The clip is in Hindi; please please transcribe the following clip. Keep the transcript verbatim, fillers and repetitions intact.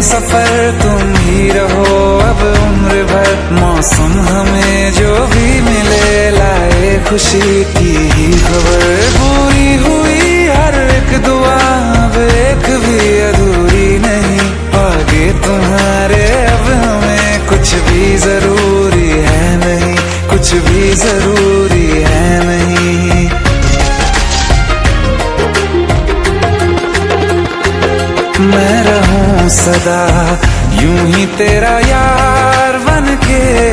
हम सफर तुम ही रहो अब उम्र भर। मौसम हमें जो भी मिले लाए खुशी की ही खबर। पूरी हुई हर एक दुआ अब एक भी अधूरी नहीं। आगे तुम्हारे अब हमें कुछ भी जरूरी है नहीं, कुछ भी जरूरी है नहीं। मैं रहूं सदा यूं ही तेरा यार बन के।